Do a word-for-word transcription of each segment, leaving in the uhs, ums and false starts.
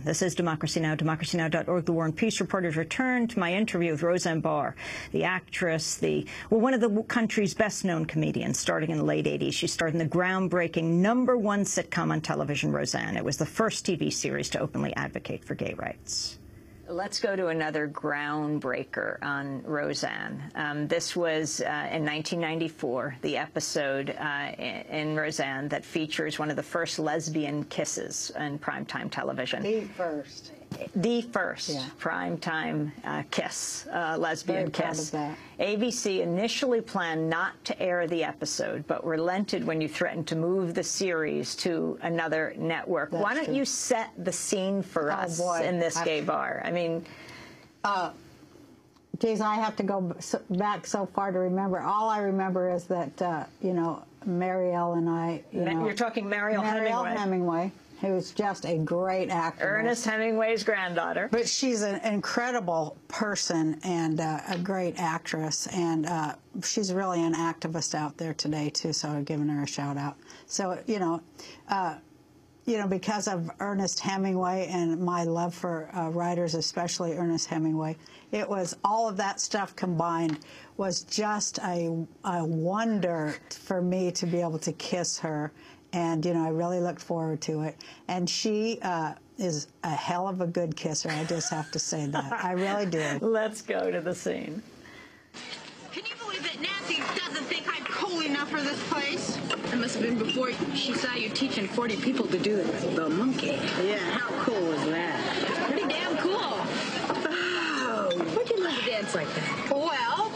Goodman. This is Democracy Now!, democracy now dot org. The War and Peace Reporters return to my interview with Roseanne Barr, the actress, the well, one of the country's best-known comedians, starting in the late eighties. She starred in the groundbreaking number one sitcom on television, Roseanne. It was the first T V series to openly advocate for gay rights. Let's go to another groundbreaker on Roseanne. Um, this was uh, in nineteen ninety-four, the episode uh, in Roseanne that features one of the first lesbian kisses in primetime television. The first. The first yeah. primetime uh, kiss, uh, lesbian Very kiss. Proud of that. A B C initially planned not to air the episode, but relented when you threatened to move the series to another network. That's Why don't true. you set the scene for oh, us boy. in this I, gay bar? I mean, uh, geez, I have to go back so far to remember. All I remember is that uh, you know, Mariel and I. You Ma know, you're talking Mariel, Mariel Hemingway. Hemingway. Who's just a great actor. Ernest Hemingway's granddaughter. But she's an incredible person and uh, a great actress, and uh, she's really an activist out there today too. So I'm giving her a shout out. So you know, uh, you know, because of Ernest Hemingway and my love for uh, writers, especially Ernest Hemingway, it was all of that stuff combined was just a, a wonder for me to be able to kiss her. And, you know, I really looked forward to it. And she uh, is a hell of a good kisser. I just have to say that. I really do. Let's go to the scene. Can you believe that Nancy doesn't think I'm cool enough for this place? It must have been before she saw you teaching forty people to do the, the monkey. Yeah, how cool was that? It's pretty damn cool. Oh, where'd you learn to dance like that? Well,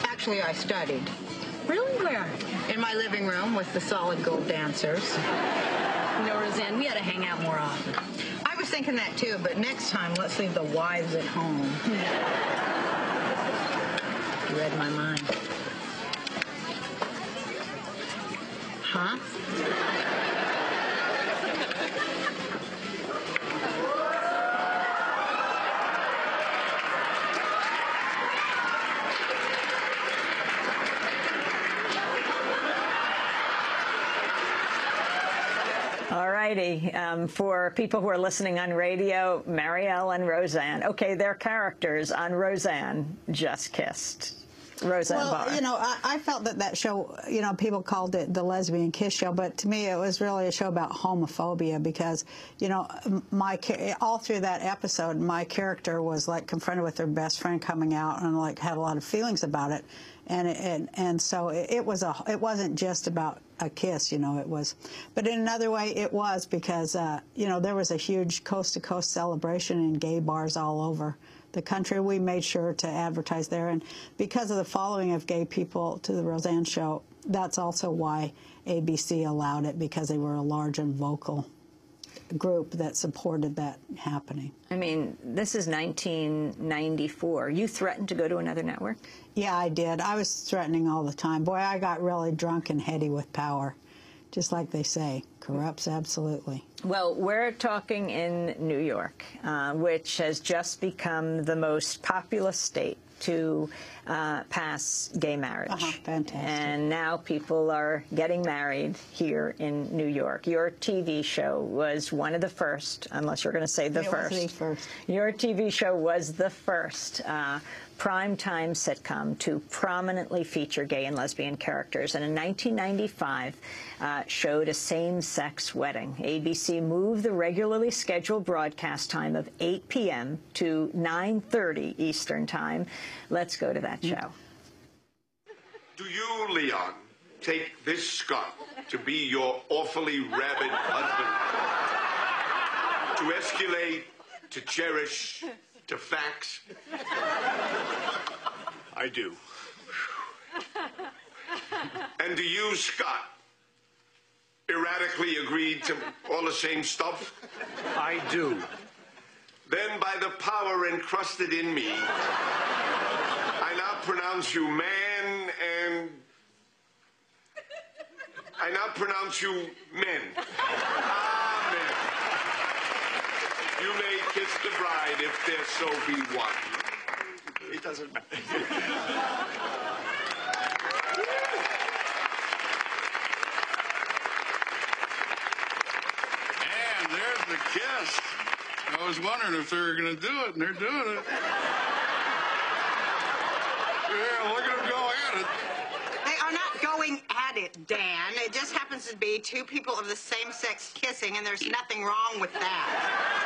actually, I studied. Really? Where? In my living room with the solid gold dancers. You know, Roseanne, we ought to hang out more often. I was thinking that, too, but next time, let's leave the wives at home. You read my mind. Huh? Um, for people who are listening on radio, Mariel and Roseanne. Okay, their characters on Roseanne just kissed. Roseanne well, Barr. You know, I, I felt that that show, you know, people called it the lesbian kiss show, but to me it was really a show about homophobia because, you know, my all through that episode, my character was like confronted with her best friend coming out and like had a lot of feelings about it, and it, and and so it, it was a it wasn't just about a kiss, you know, it was, but in another way it was because uh, you know there was a huge coast to coast celebration in gay bars all over the country. We made sure to advertise there, and because of the following of gay people to the Roseanne show, that's also why A B C allowed it, because they were a large and vocal group that supported that happening. I mean, this is nineteen ninety-four. You threatened to go to another network? Yeah, I did. I was threatening all the time. Boy, I got really drunk and heady with power, just like they say. Corrupts, absolutely. Well, we're talking in New York, uh, which has just become the most populous state to uh, pass gay marriage. Uh-huh. Fantastic. And now people are getting married here in New York. Your T V show was one of the first, unless you're going to say the it first. It was the first. Your T V show was the first uh, primetime sitcom to prominently feature gay and lesbian characters, and in nineteen ninety-five uh, showed a same-sex wedding. A B C moved the regularly scheduled broadcast time of eight p m to nine thirty Eastern Time. Let's go to that show. Do you, Leon, take this Scott to be your awfully rabid husband? To escalate, to cherish, to fax? I do. And do you, Scott, erratically agree to all the same stuff? I do. Then, by the power encrusted in me, I now pronounce you man and... I now pronounce you men. Amen. You may kiss the bride if there so be one. It doesn't matter. I was wondering if they were going to do it, and they're doing it. Yeah, look at them go at it. They are not going at it, Dan. It just happens to be two people of the same sex kissing, and there's nothing wrong with that.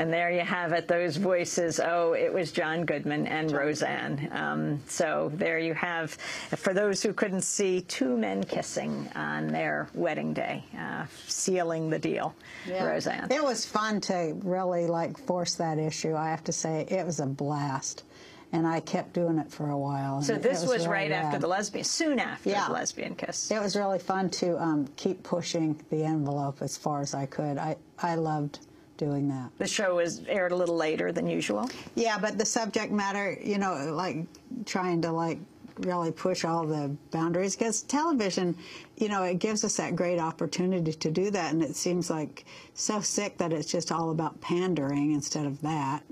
And there you have it, those voices. Oh, it was John Goodman and Roseanne. Um, so there you have, for those who couldn't see, two men kissing on their wedding day, uh, sealing the deal, yeah. Roseanne. It was fun to really, like, force that issue. I have to say, it was a blast. And I kept doing it for a while. So this was, was really right bad. after the lesbian, soon after yeah. the lesbian kiss. It was really fun to um, keep pushing the envelope as far as I could. I, I loved doing that. The show was aired a little later than usual. Yeah, but the subject matter, you know, like trying to like really push all the boundaries, because television, you know, it gives us that great opportunity to do that, and it seems like so sick that it's just all about pandering instead of that,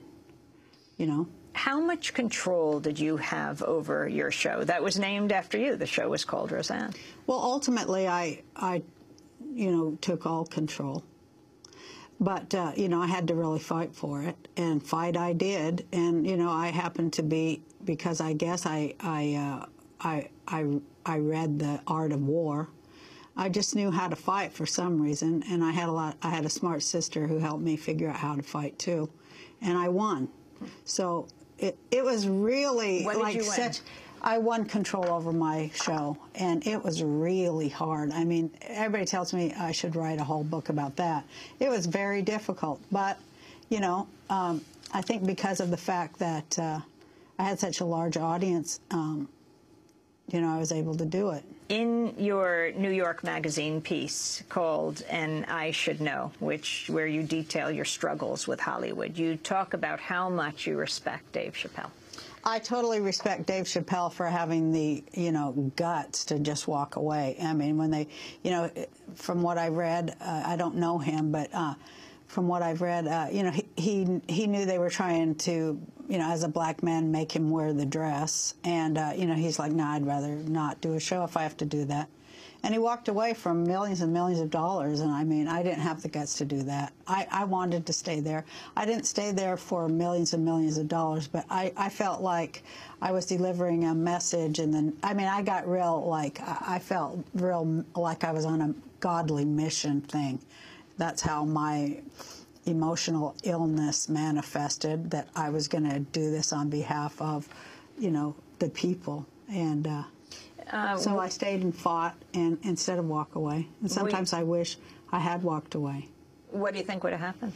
you know. How much control did you have over your show? That was named after you. The show was called Roseanne. Well, ultimately, I, I you know, took all control. But, uh, you know, I had to really fight for it, and fight I did. And, you know, I happened to be, because I guess I, I, uh, I, I, I read The Art of War. I just knew how to fight for some reason, and I had a lot. I had a smart sister who helped me figure out how to fight, too, and I won. So... It, it was really like such, I won control over my show, and it was really hard. I mean, everybody tells me I should write a whole book about that. It was very difficult, but, you know, um, I think because of the fact that uh, I had such a large audience, um, you know, I was able to do it. In your New York Magazine piece called "And I Should Know," which where you detail your struggles with Hollywood, you talk about how much you respect Dave Chappelle. I totally respect Dave Chappelle for having the, you know, guts to just walk away. I mean, when they, you know, from what I read, uh, I don't know him, but uh, from what I've read, uh, you know, he, he he knew they were trying to, you know, as a black man, make him wear the dress. And, uh, you know, he's like, no, nah, I'd rather not do a show if I have to do that. And he walked away from millions and millions of dollars. And, I mean, I didn't have the guts to do that. I, I wanted to stay there. I didn't stay there for millions and millions of dollars, but I, I felt like I was delivering a message. And then, I mean, I got real, like, I felt real like I was on a godly mission thing. That's how my emotional illness manifested, that I was going to do this on behalf of, you know, the people. And uh, uh, so I stayed and fought, and instead of walk away. And sometimes we, I wish I had walked away. What do you think would have happened?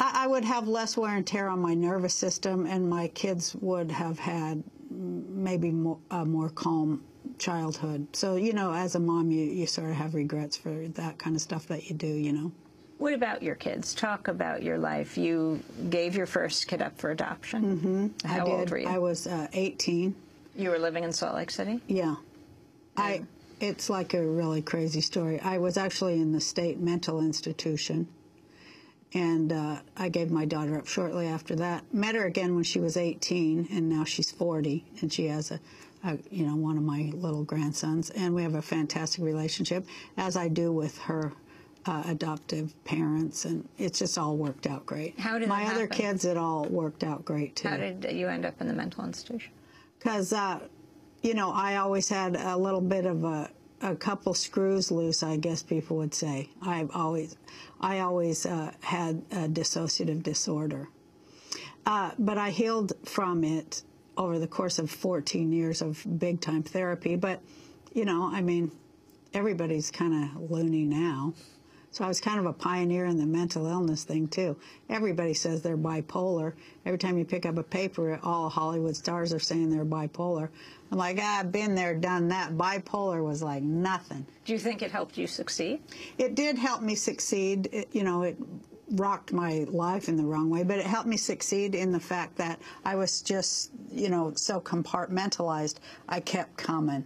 I, I would have less wear and tear on my nervous system, and my kids would have had maybe more, a more calm childhood. So, you know, as a mom, you, you sort of have regrets for that kind of stuff that you do, you know. What about your kids? Talk about your life. You gave your first kid up for adoption. Mm-hmm. How I did. old were you? I was uh, eighteen. You were living in Salt Lake City? Yeah. yeah. I. It's like a really crazy story. I was actually in the state mental institution, and uh, I gave my daughter up shortly after that. Met her again when she was eighteen, and now she's forty, and she has a, a you know, one of my little grandsons, and we have a fantastic relationship, as I do with her Uh, adoptive parents, and it's just all worked out great. How did my other kids? It all worked out great too. How did you end up in the mental institution? Because uh, you know, I always had a little bit of a, a couple screws loose, I guess people would say. I've always, I always uh, had a dissociative disorder, uh, but I healed from it over the course of fourteen years of big time therapy. But you know, I mean, everybody's kind of loony now. So I was kind of a pioneer in the mental illness thing, too. Everybody says they're bipolar. Every time you pick up a paper, all Hollywood stars are saying they're bipolar. I'm like, ah, I've been there, done that. Bipolar was like nothing. Do you think it helped you succeed? It did help me succeed. It, you know, it rocked my life in the wrong way, but it helped me succeed in the fact that I was just, you know, so compartmentalized. I kept coming.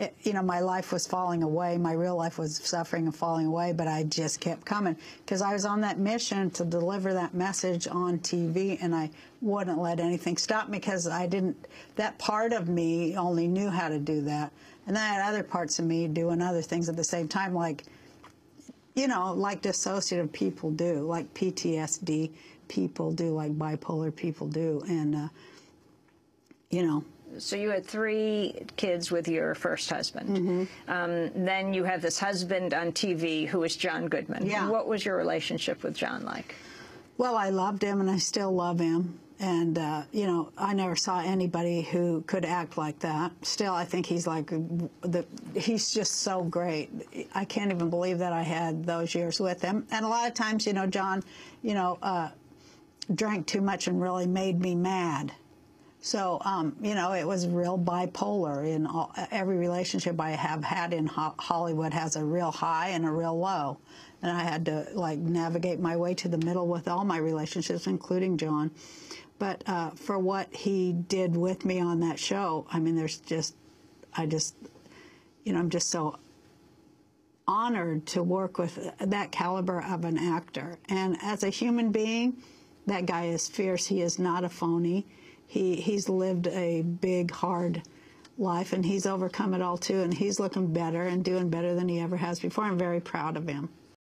It, you know, my life was falling away. My real life was suffering and falling away, but I just kept coming because I was on that mission to deliver that message on T V, and I wouldn't let anything stop me because I didn't, that part of me only knew how to do that. And then I had other parts of me doing other things at the same time, like you know, like dissociative people do, like P T S D people do, like bipolar people do, and, uh, you know. So you had three kids with your first husband. Mm-hmm. um, then you had this husband on T V who was John Goodman. Yeah. What was your relationship with John like? Well, I loved him, and I still love him. And, uh, you know, I never saw anybody who could act like that. Still, I think he's like, the, he's just so great. I can't even believe that I had those years with him. And a lot of times, you know, John, you know, uh, drank too much and really made me mad. So, um, you know, it was real bipolar. In all, every relationship I have had in ho Hollywood has a real high and a real low. And I had to, like, navigate my way to the middle with all my relationships, including John. But uh, for what he did with me on that show, I mean, there's just, I just, you know, I'm just so honored to work with that caliber of an actor. And as a human being, that guy is fierce. He is not a phony. He, he's lived a big, hard life, and he's overcome it all, too, and he's looking better and doing better than he ever has before. I'm very proud of him.